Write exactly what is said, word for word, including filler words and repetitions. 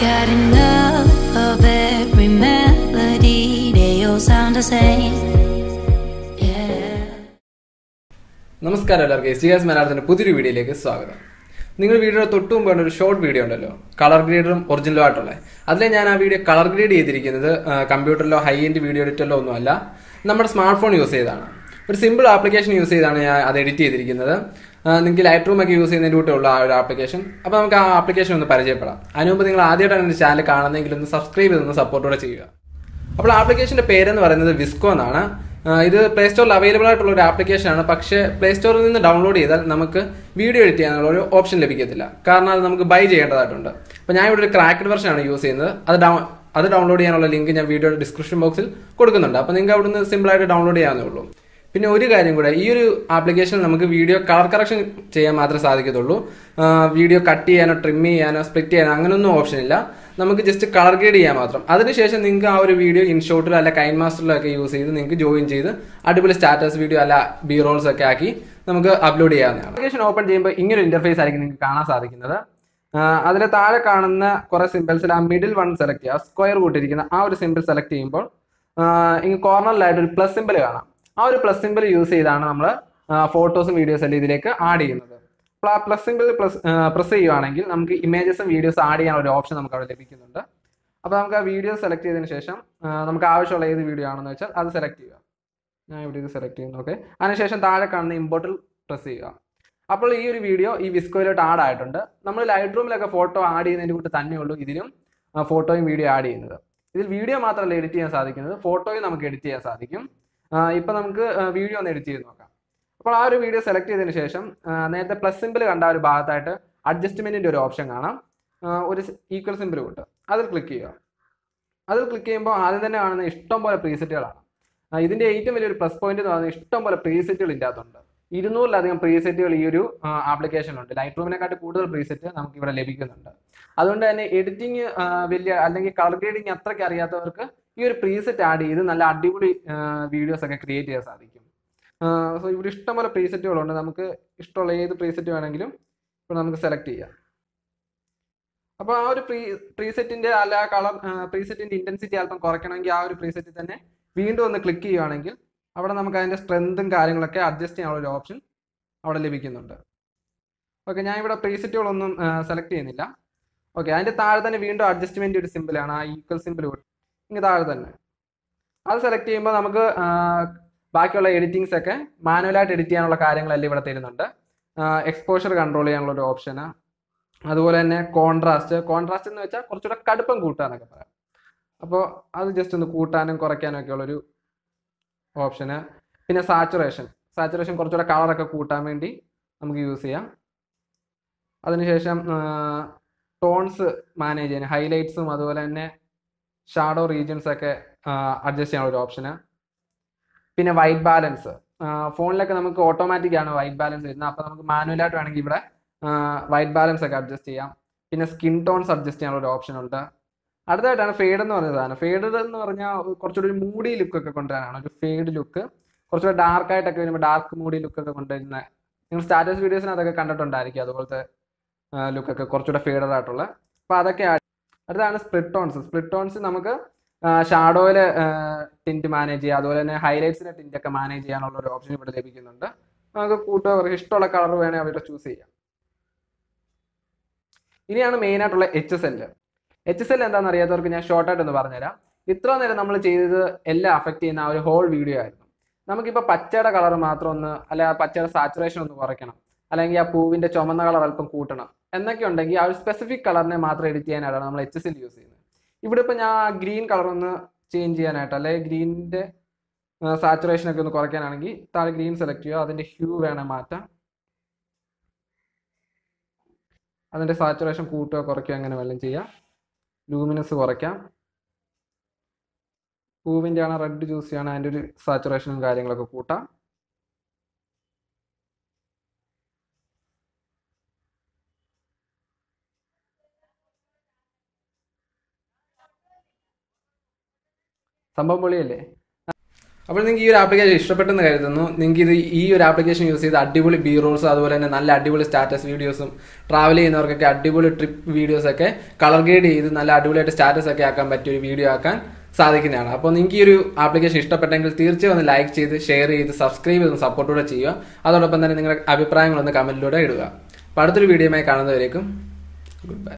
got enough of every melody, they all sound the same. നമസ്കാരം എല്ലാവർക്കും S GS മലയാളത്തിൻ്റെ പുതിയൊരു വീഡിയോയിലേക്ക് സ്വാഗതം. നിങ്ങൾ വീഡിയോയുടെ തൊട്ട് മുമ്പ് കണ്ട ഒരു ഷോർട്ട് വീഡിയോ ഉണ്ടല്ലോ, കളർ ഗ്രേഡറും ഒറിജിനലും ആയിട്ടുള്ള. അതിലെ ഞാൻ ആ വീഡിയോ കളർ ഗ്രേഡ് ചെയ്തിരിക്കുന്നത് കമ്പ്യൂട്ടറിലോ ഹൈ എൻഡ് വീഡിയോ എഡിറ്ററിലോ ഒന്നുമല്ല, നമ്മുടെ സ്മാർട്ട് ഫോൺ യൂസ് ചെയ്താണ്, ഒരു സിമ്പിൾ ആപ്ലിക്കേഷൻ യൂസ് ചെയ്താണ് ഞാൻ അത് എഡിറ്റ് ചെയ്തിരിക്കുന്നത്. നിങ്ങൾക്ക് ലൈറ്റ് റൂമൊക്കെ യൂസ് ചെയ്യുന്നതിൻ്റെ കൂട്ടുള്ള ആ ഒരു ആപ്ലിക്കേഷൻ. അപ്പോൾ നമുക്ക് ആ ആപ്ലിക്കേഷൻ ഒന്ന് പരിചയപ്പെടാം. അതിന് മുമ്പ് നിങ്ങൾ ആദ്യമായിട്ടാണ് എൻ്റെ ചാനൽ കാണുന്നതെങ്കിൽ ഒന്ന് സബ്സ്ക്രൈബ് ചെയ്തൊന്ന് സപ്പോർട്ടോടെ ചെയ്യുക. അപ്പോൾ ആപ്ലിക്കേഷൻ്റെ പേരെന്ന് പറയുന്നത് വിസ്കോ എന്നാണ്. ഇത് പ്ലേ സ്റ്റോറിൽ അവൈലബിൾ ആയിട്ടുള്ള ഒരു ആപ്ലിക്കേഷൻ ആണ്. പക്ഷേ പ്ലേ സ്റ്റോറിൽ നിന്ന് ഡൗൺലോഡ് ചെയ്താൽ നമുക്ക് വീഡിയോ എഡിറ്റ് ചെയ്യാനുള്ള ഒരു ഓപ്ഷൻ ലഭിക്കത്തില്ല, കാരണം അത് നമുക്ക് ബൈ ചെയ്യേണ്ടതായിട്ടുണ്ട്. അപ്പോൾ ഞാൻ ഇവിടെ ഒരു ക്രാക്ക്ഡ് വെർഷൻ ആണ് യൂസ് ചെയ്യുന്നത്. അത് ഡൗൺ അത് ഡൗൺലോഡ് ചെയ്യാനുള്ള ലിങ്ക് ഞാൻ വീഡിയോയുടെ ഡിസ്ക്രിപ്ഷൻ ബോക്സിൽ കൊടുക്കുന്നുണ്ട്. അപ്പോൾ നിങ്ങൾക്ക് അവിടുന്ന് സിമ്പിളായിട്ട് ഡൗൺലോഡ് ചെയ്യാവുന്നേ ഉള്ളൂ. പിന്നെ ഒരു കാര്യം കൂടെ, ഈ ഒരു ആപ്ലിക്കേഷൻ നമുക്ക് വീഡിയോ കളർ കറക്ഷൻ ചെയ്യാൻ മാത്രമേ സാധിക്കത്തുള്ളൂ. വീഡിയോ കട്ട് ചെയ്യാനോ ട്രിം ചെയ്യാനോ സ്പ്ലിറ്റ് ചെയ്യാനോ അങ്ങനെയൊന്നും ഓപ്ഷൻ ഇല്ല. നമുക്ക് ജസ്റ്റ് കളർ ഗ്രേഡ് ചെയ്യാൻ മാത്രം. അതിനുശേഷം നിങ്ങൾക്ക് ആ ഒരു വീഡിയോ ഇൻഷോട്ടിലോ അല്ല കൈൻ മാസ്റ്ററിലോ ഒക്കെ യൂസ് ചെയ്ത് നിങ്ങൾക്ക് ജോയിൻ ചെയ്ത് അടിപൊളി സ്റ്റാറ്റസ് വീഡിയോ അല്ല ബി റോൾസ് ഒക്കെ ആക്കി നമുക്ക് അപ്ലോഡ് ചെയ്യാവുന്നതാണ്. ആപ്ലിക്കേഷൻ ഓപ്പൺ ചെയ്യുമ്പോൾ ഇങ്ങനെ ഇന്റർഫേസ് ആയിരിക്കും നിങ്ങൾക്ക് കാണാൻ സാധിക്കുന്നത്. അതിലെ താഴെ കാണുന്ന കുറേ സിമ്പിൾസിൽ ആ മിഡിൽ വൺ സെലക്ട് ചെയ്യുക, സ്ക്വയർ കൂട്ടിരിക്കുന്ന ആ ഒരു സിമ്പിൾ സെലക്ട് ചെയ്യുമ്പോൾ ഇങ്ങനെ കോർണറിലായിട്ട് ഒരു പ്ലസ് സിമ്പിൾ കാണാം. ആ ഒരു പ്ലസ് സിമ്പിൾ യൂസ് ചെയ്താണ് നമ്മൾ ഫോട്ടോസും വീഡിയോസും എല്ലാം ഇതിലേക്ക് ആഡ് ചെയ്യുന്നത്. അപ്പോൾ ആ പ്ലസ് സിമ്പിൾ പ്ലസ് പ്രസ് ചെയ്യുകയാണെങ്കിൽ നമുക്ക് ഇമേജസും വീഡിയോസും ആഡ് ചെയ്യാൻ ഒരു ഓപ്ഷൻ നമുക്ക് അവിടെ ലഭിക്കുന്നുണ്ട്. അപ്പോൾ നമുക്ക് ആ വീഡിയോ സെലക്ട് ചെയ്തതിന് ശേഷം നമുക്ക് ആവശ്യമുള്ള ഏത് വീഡിയോ ആണെന്ന് വെച്ചാൽ അത് സെലക്ട് ചെയ്യുക. ഞാൻ ഇവിടെ ഇത് സെലക്ട് ചെയ്യുന്നു. ഓക്കെ, അതിനുശേഷം താഴെ കാണുന്ന ഇമ്പോർട്ടിൽ പ്രസ് ചെയ്യുക. അപ്പോൾ ഈ ഒരു വീഡിയോ ഈ വിസ്കോയിലോട്ട് ആഡ് ആയിട്ടുണ്ട്. നമ്മൾ ലൈറ്റ് റൂമിലൊക്കെ ഫോട്ടോ ആഡ് ചെയ്യുന്നതിൻ്റെ കൂട്ട് തന്നെയുള്ളൂ ഇതിലും ഫോട്ടോയും വീഡിയോ ആഡ് ചെയ്യുന്നത്. ഇതിൽ വീഡിയോ മാത്രമല്ല എഡിറ്റ് ചെയ്യാൻ സാധിക്കുന്നത്, ഫോട്ടോയും നമുക്ക് എഡിറ്റ് ചെയ്യാൻ സാധിക്കും. ഇപ്പം നമുക്ക് വീഡിയോ ഒന്ന് എഡിറ്റ് ചെയ്ത് നോക്കാം. അപ്പോൾ ആ ഒരു വീഡിയോ സെലക്ട് ചെയ്തതിന് ശേഷം നേരത്തെ പ്ലസ് സിമ്പിൾ കണ്ട ഒരു ഭാഗത്തായിട്ട് അഡ്ജസ്റ്റ്മെൻറ്റിൻ്റെ ഒരു ഓപ്ഷൻ കാണാം. ഒരു ഈക്വൽ സിമ്പിൾ കൂട്ട് അതിൽ ക്ലിക്ക് ചെയ്യുക. അതിൽ ക്ലിക്ക് ചെയ്യുമ്പോൾ ആദ്യം തന്നെ കാണുന്ന ഇഷ്ടം പോലെ പ്രീസെറ്റുകളാണ്. ഇതിൻ്റെ ഏറ്റവും വലിയൊരു പ്ലസ് പോയിന്റ് എന്ന് പറയുന്നത് ഇഷ്ടം പോലെ പ്രീസെറ്റുകൾ ഇതിൻ്റെ അകത്തുണ്ട്. ഇരുന്നൂറിലധികം പ്രീസെറ്റുകൾ ഈ ഒരു ആപ്ലിക്കേഷനുണ്ട്. ലൈറ്റ് റൂമിനെക്കാട്ടി കൂടുതൽ പ്രീസെറ്റ് നമുക്ക് ഇവിടെ ലഭിക്കുന്നുണ്ട്. അതുകൊണ്ട് തന്നെ എഡിറ്റിംഗ് വലിയ അല്ലെങ്കിൽ കളർ ഗ്രേഡിങ് അത്രയ്ക്ക് അറിയാത്തവർക്ക് ഈ ഒരു പ്രീസെറ്റ് ആഡ് ചെയ്ത് നല്ല അടിപൊളി വീഡിയോസ് ഒക്കെ ക്രിയേറ്റ് ചെയ്യാൻ സാധിക്കും. സോ ഇവിടെ ഇഷ്ടംപോലെ പ്രീസെറ്റുകളുണ്ട്. നമുക്ക് ഇഷ്ടമുള്ള ഏത് പ്രീസെറ്റ് വേണമെങ്കിലും ഇപ്പോൾ നമുക്ക് സെലക്ട് ചെയ്യാം. അപ്പോൾ ആ ഒരു പ്രീ പ്രീസെറ്റിൻ്റെ അല്ല കളർ പ്രീസെറ്റിൻ്റെ ഇൻറ്റൻസിറ്റി അല്പം കുറയ്ക്കണമെങ്കിൽ ആ ഒരു പ്രീസെറ്റിൽ തന്നെ വീണ്ടും ഒന്ന് ക്ലിക്ക് ചെയ്യുകയാണെങ്കിൽ അവിടെ നമുക്ക് അതിൻ്റെ സ്ട്രെങ്തും കാര്യങ്ങളൊക്കെ അഡ്ജസ്റ്റ് ചെയ്യാനുള്ള ഒരു ഓപ്ഷൻ അവിടെ ലഭിക്കുന്നുണ്ട്. ഓക്കെ, ഞാൻ ഇവിടെ പ്രീസെറ്റുകളൊന്നും സെലക്ട് ചെയ്യുന്നില്ല. ഓക്കെ, അതിൻ്റെ താഴെ തന്നെ വീണ്ടും അഡ്ജസ്റ്റ്മെൻറ്റ് ഒരു സിമ്പിളാണ്, ആ ഈക്വൽ സിമ്പിൾ ഇങ്ങനെ താഴെ തന്നെ അത് സെലക്ട് ചെയ്യുമ്പോൾ നമുക്ക് ബാക്കിയുള്ള എഡിറ്റിങ്സ് ഒക്കെ മാനുവലായിട്ട് എഡിറ്റ് ചെയ്യാനുള്ള കാര്യങ്ങളെല്ലാം ഇവിടെ തരുന്നുണ്ട്. എക്സ്പോഷർ കൺട്രോൾ ചെയ്യാനുള്ള ഒരു ഓപ്ഷൻ, അതുപോലെ തന്നെ കോൺട്രാസ്റ്റ്. കോൺട്രാസ്റ്റ് എന്ന് വെച്ചാൽ കുറച്ചുകൂടെ കടുപ്പം കൂട്ടുക എന്നൊക്കെ പറയാം. അപ്പോൾ അത് ജസ്റ്റ് ഒന്ന് കൂട്ടാനും കുറയ്ക്കാനും ഒക്കെ ഉള്ളൊരു ഓപ്ഷന്. പിന്നെ സാച്ചുറേഷൻ സാച്ചുറേഷൻ കുറച്ചുകൂടെ കളറൊക്കെ കൂട്ടാൻ വേണ്ടി നമുക്ക് യൂസ് ചെയ്യാം. അതിനുശേഷം ടോൺസ് മാനേജ് ചെയ്യാൻ ഹൈലൈറ്റ്സും അതുപോലെ തന്നെ ഷാഡോ റീജിയൻസ് ഒക്കെ അഡ്ജസ്റ്റ് ചെയ്യാനുള്ള ഒരു ഓപ്ഷന്. പിന്നെ വൈറ്റ് ബാലൻസ്, ഫോണിലൊക്കെ നമുക്ക് ഓട്ടോമാറ്റിക്കാണ് വൈറ്റ് ബാലൻസ് വരുന്നത്. അപ്പോൾ നമുക്ക് മാനുവലായിട്ട് വേണമെങ്കിൽ ഇവിടെ വൈറ്റ് ബാലൻസ് ഒക്കെ അഡ്ജസ്റ്റ് ചെയ്യാം. പിന്നെ സ്കിൻ ടോൺസ് അഡ്ജസ്റ്റ് ചെയ്യാനുള്ള ഒരു ഓപ്ഷൻ ഉണ്ട്. അടുത്തായിട്ടാണ് ഫേഡ് എന്ന് പറയുന്നതാണ്. ഫേഡ് എന്ന് പറഞ്ഞാൽ കുറച്ചുകൂടി ഒരു മൂഡി ലുക്കൊക്കെ കൊണ്ടുവരാനാണ് ഒരു ഫേഡ് ലുക്ക്. കുറച്ചുകൂടി ഡാർക്കായിട്ടൊക്കെ വരുമ്പോൾ ഡാർക്ക് മൂഡി ലുക്കൊക്കെ കൊണ്ടുവരുന്ന നിങ്ങൾ സ്റ്റാറ്റസ് വീഡിയോസിന് അതൊക്കെ കണ്ടിട്ടുണ്ടായിരിക്കും. അതുപോലത്തെ ലുക്കൊക്കെ കുറച്ചുകൂടെ ഫേഡഡ് ആയിട്ടുള്ള. അപ്പോൾ അതൊക്കെ അടുത്താണ് സ്പ്ലിറ്റ് ടോൺസ്. സ്പ്ലിറ്റ് ടോൺസ് നമുക്ക് ഷാഡോയിലെ ടിൻറ്റ് മാനേജ് ചെയ്യുക, അതുപോലെ തന്നെ ഹൈലൈറ്റ്സിൻ്റെ ടിൻറ്റൊക്കെ മാനേജ് ചെയ്യാനുള്ള ഒരു ഓപ്ഷൻ ഇവിടെ ലഭിക്കുന്നുണ്ട്. നമുക്ക് കൂട്ടുകാർക്ക് ഇഷ്ടമുള്ള കളർ വേണമെങ്കിൽ അവിടെ ചൂസ് ചെയ്യാം. ഇനിയാണ് മെയിനായിട്ടുള്ള H S L. H S L എന്താണെന്ന് അറിയാത്തവർക്ക് ഞാൻ ഷോർട്ടായിട്ടൊന്ന് പറഞ്ഞുതരാം. ഇത്ര നേരം നമ്മൾ ചെയ്തത് എല്ലാം അഫക്റ്റ് ചെയ്യുന്ന ആ ഒരു ഹോൾ വീഡിയോ ആയിരുന്നു. നമുക്കിപ്പോൾ പച്ചയുടെ കളർ മാത്രം ഒന്ന് അല്ല പച്ചയുടെ സാച്ചുറേഷൻ ഒന്ന് കുറയ്ക്കണം, അല്ലെങ്കിൽ ആ പൂവിൻ്റെ ചുമന്ന കളർ അല്പം കൂട്ടണം എന്നൊക്കെ ഉണ്ടെങ്കിൽ ആ ഒരു സ്പെസിഫിക് കളറിനെ മാത്രം എഡിറ്റ് ചെയ്യാനായിട്ടാണ് നമ്മൾ എച്ച് എസ് എൽ യൂസ് ചെയ്യുന്നത്. ഇവിടെ ഇപ്പോൾ ഞാൻ ഗ്രീൻ കളർ ഒന്ന് ചേഞ്ച് ചെയ്യാനായിട്ട് അല്ലെങ്കിൽ ഗ്രീനിൻ്റെ സാച്ചുറേഷനൊക്കെ ഒന്ന് കുറയ്ക്കാനാണെങ്കിൽ താഴെ ഗ്രീൻ സെലക്ട് ചെയ്യുക, അതിൻ്റെ ഹ്യൂ വേണേൽ മാറ്റാം, അതിൻ്റെ സാച്ചുറേഷൻ കൂട്ടുക കുറയ്ക്കുക അങ്ങനെ വല്ലതും ചെയ്യാം. ലൂമിനസ് കുറയ്ക്കാം. പൂവിൻ്റെ ആണ് റെഡ് ജ്യൂസ് ചെയ്യണം, അതിൻ്റെ ഒരു സാച്ചുറേഷനും കാര്യങ്ങളൊക്കെ കൂട്ടാം. സംഭവം പൊളിയല്ലേ. अब निंगी आप्लिकेशन ഇഷ്ടപ്പെട്ടെന്ന് കരുതുന്നു നിങ്ങൾക്ക് ഇത് ഈ ഒരു ആപ്ലിക്കേഷൻ യൂസ് ചെയ്ത് അടിപൊളി ബി റോൾസ് അതുപോലെ തന്നെ നല്ല അടിപൊളി സ്റ്റാറ്റസ് വീഡിയോസും ട്രാവൽ ചെയ്യുന്നവർക്കൊക്കെ അടിപൊളി ട്രിപ്പ് വീഡിയോസ് ഒക്കെ കളർ ഗ്രേഡ് ചെയ്ത് നല്ല അടിപൊളിയായിട്ട് സ്റ്റാറ്റസ് ഒക്കെ ആക്കാൻ പറ്റിയ ഒരു വീഡിയോ ആക്കാൻ സാധിക്കുന്നതാണ് അപ്പോൾ നിങ്ങൾക്ക് ഈ ഒരു ആപ്ലിക്കേഷൻ ഇഷ്ടപ്പെട്ടെങ്കിൽ തീർച്ചയായും ഒന്ന് ലൈക്ക് ചെയ്ത് ഷെയർ ചെയ്ത് സബ്സ്ക്രൈബ് ചെയ്ത് സപ്പോർട്ട് കൂടെ ചെയ്യുക അതോടൊപ്പം തന്നെ നിങ്ങളുടെ അഭിപ്രായങ്ങൾ ഒന്ന് കമന്റിലൂടെ ഇടുക അപ്പോൾ അടുത്തൊരു വീഡിയോയുമായി കാണുന്നവരേക്കും ഗുഡ് ബൈ।